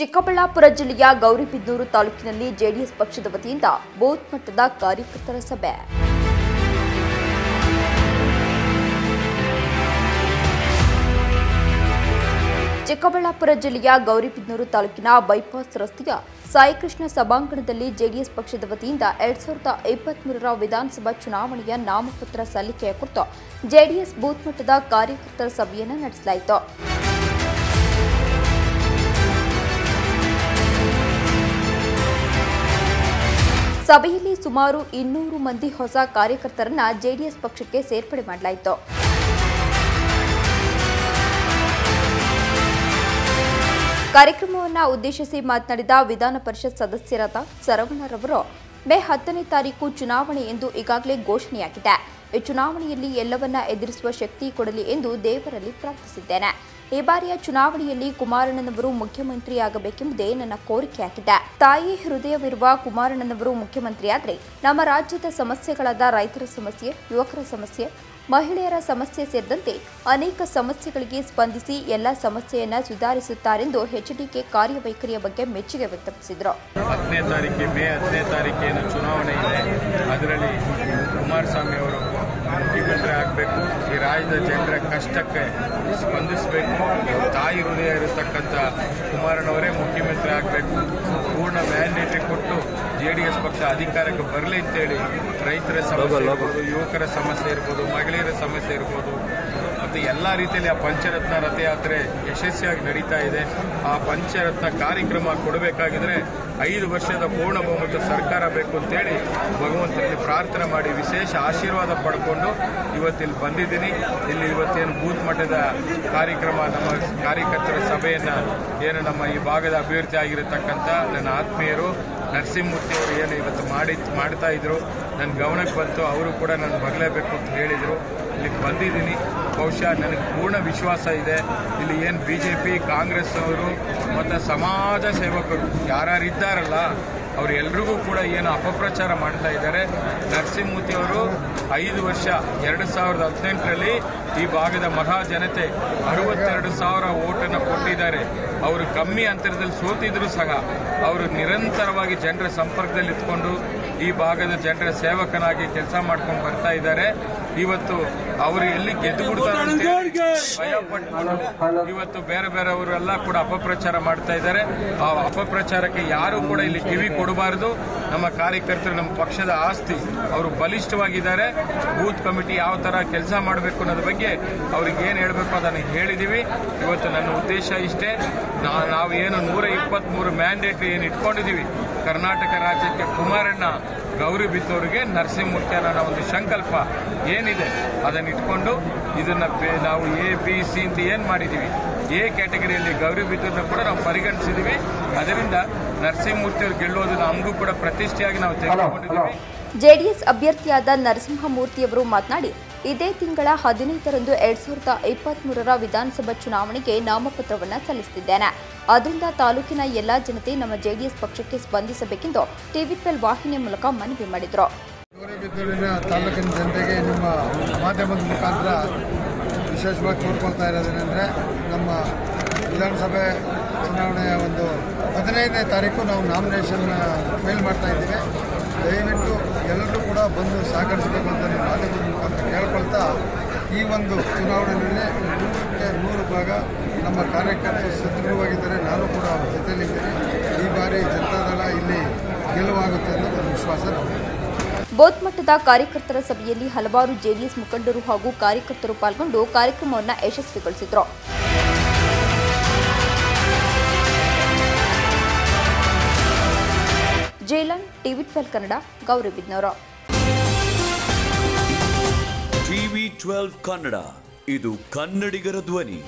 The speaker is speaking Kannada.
ಚಿಕ್ಕಬಳ್ಳಾಪುರ ಜಿಲ್ಲೆಯ ಗೌರಿಬಿದನೂರು ತಾಲೂಕಿನಲ್ಲಿ ಜೆಡಿಎಸ್ ಪಕ್ಷದ ವತಿಯಿಂದ ಬೂತ್ ಮಟ್ಟದ ಕಾರ್ಯಕರ್ತರ ಸಭೆ. ಚಿಕ್ಕಬಳ್ಳಾಪುರ ಜಿಲ್ಲೆಯ ಗೌರಿಬಿದನೂರು ತಾಲೂಕಿನ ಬೈಪಾಸ್ ರಸ್ತೆಯ ಸಾಯಿಕೃಷ್ಣ ಸಭಾಂಗಣದಲ್ಲಿ ಜೆಡಿಎಸ್ ಪಕ್ಷದ ವತಿಯಿಂದ 2023 ವಿಧಾನಸಭಾ ಚುನಾವಣೆಯ ನಾಮಪತ್ರ ಸಲ್ಲಿಕೆಯ ಕುರಿತು ಜೆಡಿಎಸ್ ಬೂತ್ ಮಟ್ಟದ ಕಾರ್ಯಕರ್ತರ ಸಭೆಯನ್ನು ನಡೆಸಲಾಯಿತು. ಸಭೆಯಲ್ಲಿ ಸುಮಾರು 200 ಮಂದಿ ಹೊಸ ಕಾರ್ಯಕರ್ತರನ್ನು ಜೆಡಿಎಸ್ ಪಕ್ಷಕ್ಕೆ ಸೇರ್ಪಡೆ ಮಾಡಲಾಯಿತು. ಕಾರ್ಯಕ್ರಮವನ್ನು ಉದ್ದೇಶಿಸಿ ಮಾತನಾಡಿದ ವಿಧಾನ ಪರಿಷತ್ ಸದಸ್ಯರಾದ ಸರವಣರವರು, ಮೇ 10ನೇ ತಾರೀಕು ಚುನಾವಣೆ ಎಂದು ಈಗಾಗಲೇ ಘೋಷಣೆಯಾಗಿದೆ. ಈ ಚುನಾವಣೆಯಲ್ಲಿ ಎಲ್ಲವನ್ನ ಎದುರಿಸುವ ಶಕ್ತಿ ಕೊಡಲಿ ಎಂದು ದೇವರಲ್ಲಿ ಪ್ರಾರ್ಥಿಸಿದ್ದೇನೆ. ಈ ಬಾರಿಯ ಚುನಾವಣೆಯಲ್ಲಿ ಕುಮಾರಣ್ಣನವರು ಮುಖ್ಯಮಂತ್ರಿಯಾಗಬೇಕೆಂಬುದೇ ನನ್ನ ಕೋರಿಕೆಯಾಗಿದೆ. ತಾಯಿ ಹೃದಯವಿರುವ ಕುಮಾರಣ್ಣನವರು ಮುಖ್ಯಮಂತ್ರಿಯಾದರೆ ನಮ್ಮ ರಾಜ್ಯದ ಸಮಸ್ಯೆಗಳಾದ ರೈತರ ಸಮಸ್ಯೆ, ಯುವಕರ ಸಮಸ್ಯೆ, ಮಹಿಳೆಯರ ಸಮಸ್ಯೆ ಸೇರಿದಂತೆ ಅನೇಕ ಸಮಸ್ಯೆಗಳಿಗೆ ಸ್ಪಂದಿಸಿ ಎಲ್ಲ ಸಮಸ್ಯೆಯನ್ನ ಸುಧಾರಿಸುತ್ತಾರೆಂದು HDK ಕಾರ್ಯವೈಖರಿಯ ಬಗ್ಗೆ ಮೆಚ್ಚುಗೆ ವ್ಯಕ್ತಪಡಿಸಿದರು. 10ನೇ ತಾರೀಕು ಚುನಾವಣೆ ಇದೆ. ಅದರಲ್ಲಿ ಕುಮಾರಸ್ವಾಮಿ ಅವರು ಮುಖ್ಯಮಂತ್ರಿ ಆಗಬೇಕು. ಈ ರಾಜ್ಯದ ಜನರ ಕಷ್ಟಕ್ಕೆ ಸ್ಪಂದಿಸಬೇಕು. ತಾಯಿ ಹೃದಯ ಇರತಕ್ಕಂಥ ಕುಮಾರಣ್ಣವರೇ ಮುಖ್ಯಮಂತ್ರಿ ಆಗಬೇಕು. ಪೂರ್ಣ ಮ್ಯಾಂಡೇಟ್ ಕೊಟ್ಟು JDS ಪಕ್ಷ ಅಧಿಕಾರಕ್ಕೆ ಬರಲಿ ಅಂತೇಳಿ ರೈತರ ಸಮಸ್ಯೆ ಇರ್ಬೋದು, ಯುವಕರ ಸಮಸ್ಯೆ ಇರ್ಬೋದು, ಮಹಿಳೆಯರ ಸಮಸ್ಯೆ ಇರ್ಬೋದು, ಮತ್ತು ಎಲ್ಲ ರೀತಿಯಲ್ಲಿ ಆ ಪಂಚರತ್ನ ರಥಯಾತ್ರೆ ಯಶಸ್ವಿಯಾಗಿ ನಡೀತಾ ಇದೆ. ಆ ಪಂಚರತ್ನ ಕಾರ್ಯಕ್ರಮ ಕೊಡಬೇಕಾಗಿದ್ರೆ 5 ವರ್ಷದ ಪೂರ್ಣ ಬಹುಮತ ಸರ್ಕಾರ ಬೇಕು ಅಂತೇಳಿ ಭಗವಂತನಲ್ಲಿ ಪ್ರಾರ್ಥನೆ ಮಾಡಿ ವಿಶೇಷ ಆಶೀರ್ವಾದ ಪಡ್ಕೊಂಡು ಇವತ್ತಿಲ್ಲಿ ಬಂದಿದ್ದೀನಿ. ಇಲ್ಲಿ ಇವತ್ತೇನು ಬೂತ್ ಮಟ್ಟದ ಕಾರ್ಯಕ್ರಮ, ನಮ್ಮ ಕಾರ್ಯಕರ್ತರ ಸಭೆಯನ್ನು ಏನು ನಮ್ಮ ಈ ಭಾಗದ ಅಭಿವೃದ್ಧಿ ಆಗಿರತಕ್ಕಂಥ ನನ್ನ ಆತ್ಮೀಯರು ನರಸಿಂಹಮೂರ್ತಿ ಅವರು ಏನು ಇವತ್ತು ಮಾಡ್ತಾ ಇದ್ರು, ನನ್ನ ಗಮನಕ್ಕೆ ಬಂತು. ಅವರು ಕೂಡ ನಾನು ಬರಲೇಬೇಕು ಅಂತ ಹೇಳಿದರು. ಇಲ್ಲಿಗೆ ಬಂದಿದ್ದೀನಿ. ಬಹುಶಃ ನನಗೆ ಪೂರ್ಣ ವಿಶ್ವಾಸ ಇದೆ. ಇಲ್ಲಿ ಏನು BJP, ಕಾಂಗ್ರೆಸ್ ಅವರು ಮತ್ತು ಸಮಾಜ ಸೇವಕರು ಯಾರಿದ್ದಾರಲ್ಲ ಅವರೆಲ್ಲರಿಗೂ ಕೂಡ ಏನು ಅಪಪ್ರಚಾರ ಮಾಡ್ತಾ ಇದ್ದಾರೆ. ನರಸಿಂಹಮೂರ್ತಿ ಅವರು 5 ವರ್ಷ 2018ರಲ್ಲಿ ಈ ಭಾಗದ ಮಹಾ ಜನತೆ 62,000 ಓಟನ್ನು ಕೊಟ್ಟಿದ್ದಾರೆ. ಅವರು ಕಮ್ಮಿ ಅಂತರದಲ್ಲಿ ಸೋತಿದ್ರು ಸಹ ಅವರು ನಿರಂತರವಾಗಿ ಜನರ ಸಂಪರ್ಕದಲ್ಲಿ ಇದ್ಕೊಂಡು ಈ ಭಾಗದ ಜನರ ಸೇವಕನಾಗಿ ಕೆಲಸ ಮಾಡ್ಕೊಂಡು ಬರ್ತಾ ಇದ್ದಾರೆ. ಇವತ್ತು ಅವರು ಎಲ್ಲಿ ಗೆದ್ದುಬಿಡ್ತಾರಂತೆ ಭಯಪಟ್ಟು ಇವತ್ತು ಬೇರೆ ಬೇರೆಯವರೆಲ್ಲ ಕೂಡ ಅಪಪ್ರಚಾರ ಮಾಡ್ತಾ ಇದ್ದಾರೆ. ಆ ಅಪಪ್ರಚಾರಕ್ಕೆ ಯಾರು ಕೂಡ ಇಲ್ಲಿ ಕಿವಿ ಕೊಡಬಾರದು. ನಮ್ಮ ಕಾರ್ಯಕರ್ತರು ನಮ್ಮ ಪಕ್ಷದ ಆಸ್ತಿ. ಅವರು ಬಲಿಷ್ಠವಾಗಿದ್ದಾರೆ. ಬೂತ್ ಕಮಿಟಿ ಯಾವ ಥರ ಕೆಲಸ ಮಾಡಬೇಕು ಅನ್ನೋದ್ರ ಬಗ್ಗೆ ಅವ್ರಿಗೆ ಏನು ಹೇಳಬೇಕು ಅದನ್ನು ಹೇಳಿದ್ದೀವಿ. ಇವತ್ತು ನನ್ನ ಉದ್ದೇಶ ಇಷ್ಟೇ. ನಾವೇನು 123 ಮ್ಯಾಂಡೇಟ್ ಏನು ಇಟ್ಕೊಂಡಿದ್ದೀವಿ ಕರ್ನಾಟಕ ರಾಜ್ಯಕ್ಕೆ ಕುಮಾರಣ್ಣ, ಗೌರಿಬಿದನೂರಿಗೆ ನರಸಿಂಹಮೂರ್ತಿ ಅನ್ನೋ ಒಂದು ಸಂಕಲ್ಪ ಏನಿದೆ ಅದನ್ನು ಇಟ್ಕೊಂಡು ಇದನ್ನು ನಾವು ABC ಅಂತ ಏನು ಮಾಡಿದ್ದೀವಿ, A ಕ್ಯಾಟಗರಿಯಲ್ಲಿ ಗೌರಿಬಿದನೂರನ್ನ ಕೂಡ ನಾವು ಪರಿಗಣಿಸಿದ್ದೀವಿ. ಅದರಿಂದ ನರಸಿಂಹಮೂರ್ತಿಯವರು ಗೆಲ್ಲೋದು ನಮಗೂ ಕೂಡ ಪ್ರತಿಷ್ಠೆಯಾಗಿ ನಾವು ತೆಗೆದುಕೊಂಡಿದ್ದೀವಿ. JDS ಅಭ್ಯರ್ಥಿಯಾದ ನರಸಿಂಹಮೂರ್ತಿಯವರು ಮಾತನಾಡಿ, ಇದೇ ತಿಂಗಳ 15ರಂದು 2023 ವಿಧಾನಸಭಾ ಚುನಾವಣೆಗೆ ನಾಮಪತ್ರವನ್ನು ಸಲ್ಲಿಸುತ್ತಿದ್ದೇನೆ. ಅದರಿಂದ ತಾಲೂಕಿನ ಎಲ್ಲ ಜನತೆ ನಮ್ಮ JDS ಪಕ್ಷಕ್ಕೆ ಸ್ಪಂದಿಸಬೇಕೆಂದು TV12 ವಾಹಿನಿಯ ಮೂಲಕ ಮನವಿ ಮಾಡಿದರು. ಗೌರಿಬಿದನೂರಿನ ತಾಲೂಕಿನ ಜನತೆಗೆ ನಿಮ್ಮ ಮಾಧ್ಯಮದ ಮುಖಾಂತರ ವಿಶೇಷವಾಗಿ ಕೋರ್ಕೊಳ್ತಾ ಇರೋದೇನೆಂದರೆ, ನಮ್ಮ ವಿಧಾನಸಭೆ ಚುನಾವಣೆಯ ಒಂದು 15ನೇ ತಾರೀಕು ನಾವು ನಾಮಿನೇಷನ್ ಫೈಲ್ ಮಾಡ್ತಾ ಇದ್ದೀವಿ. ದಯವಿಟ್ಟು ಎಲ್ಲರೂ ಕೂಡ ಬಂದು ಸಹಕರಿಸಬೇಕು ಅಂತ ನಿಮ್ಮ ಮಾಧ್ಯಮದ ಮುಖಾಂತರ ಕೇಳ್ಕೊಳ್ತಾ, ಈ ಒಂದು ಚುನಾವಣೆಯಲ್ಲಿ 100% ನಮ್ಮ ಕಾರ್ಯಕರ್ತರು ಸದೃಢವಾಗಿದ್ದಾರೆ. ನಾನು ಕೂಡ ಅವ್ರ ಜೊತೆಯಲ್ಲಿದ್ದೇನೆ. ಈ ಬಾರಿ ಜನತಾದಳ ಇಲ್ಲಿ ಗೆಲುವಾಗುತ್ತೆ ಅನ್ನೋ ಒಂದು ವಿಶ್ವಾಸ ನಮಗೆ. ಬೂತ್ ಮಟ್ಟದ ಕಾರ್ಯಕರ್ತರ ಸಭೆಯಲ್ಲಿ ಹಲವಾರು JDS ಮುಖಂಡರು ಹಾಗೂ ಕಾರ್ಯಕರ್ತರು ಪಾಲ್ಗೊಂಡು ಕಾರ್ಯಕ್ರಮವನ್ನು ಯಶಸ್ವಿಗೊಳಿಸಿದರು. ಜೈಲನ್, TV12 ಕನ್ನಡ, ಗೌರಿಬಿದನೂರು. TV12 ಕನ್ನಡ, ಇದು ಕನ್ನಡಿಗರ ಧ್ವನಿ.